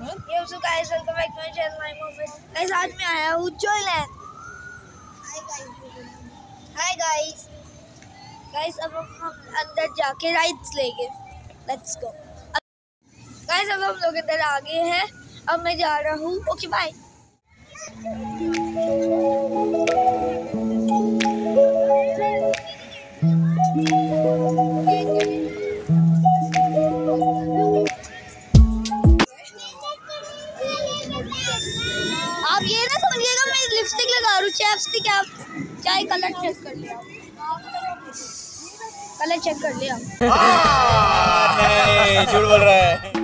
ये so guys welcome back to my channel I am office. Guys आज मैं आया हूं जॉयलैंड। हाय गाइस अब हम अंदर जाके राइड्स लेंगे। Let's go guys. अब हम लोग अंदर आ गए हैं। अब मैं जा रहा हूं। Okay bye. आप ये ना समझिएगा मैं लिपस्टिक लगा रहा हूँ, चैपस्टिक। आप चाहे कलर चेक कर ले, कलर चेक कर ले। नहीं झूठ बोल रहा है।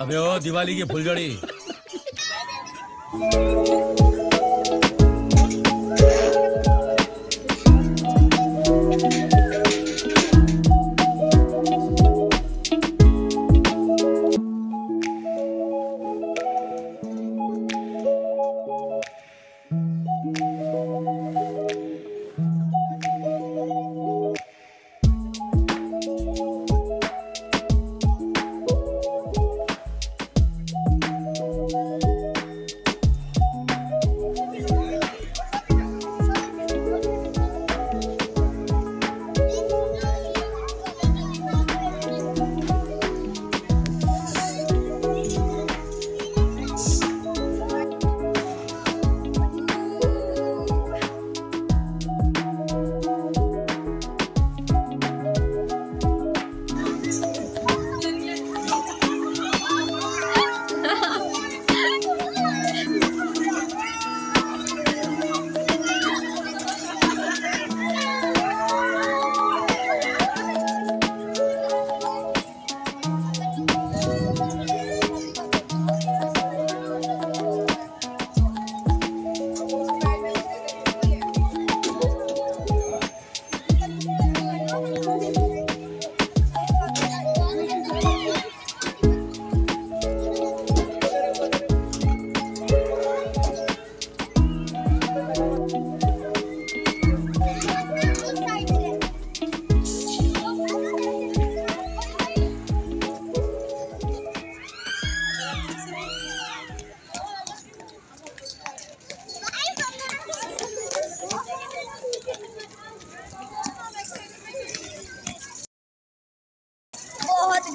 अबे ओ दिवाली की फुलझड़ी।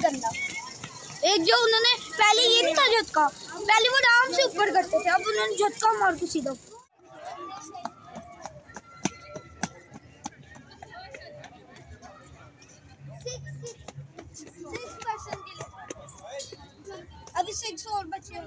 गंदा एक जो उन्होंने पहले ये नहीं था झटका, पहले वो आराम से ऊपर करते थे, अब उन्होंने झटका मार के सीधा। अभी 6 और बचे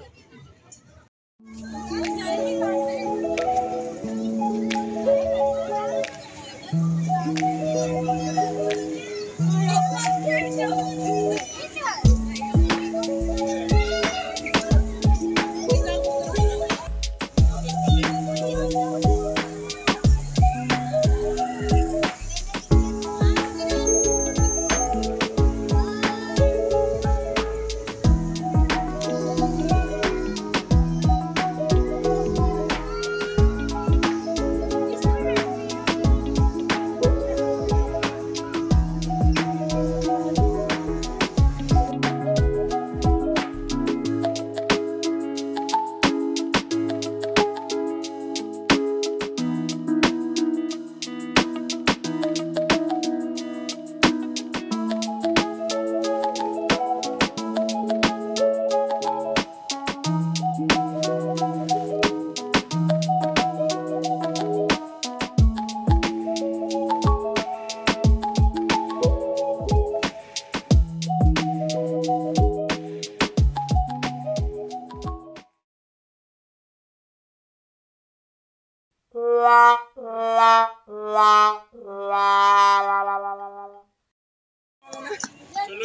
चलो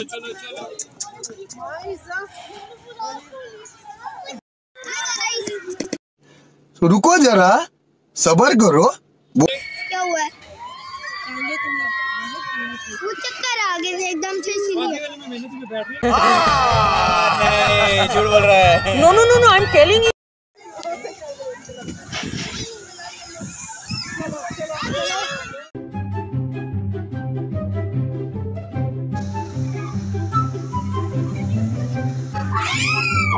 चलो चलो तो रुको जरा, सब्र करो। क्या हुआ? चक्कर आ गए एकदम से इसलिए। नहीं, झूठ बोल रहा है। No no no no, I am telling you.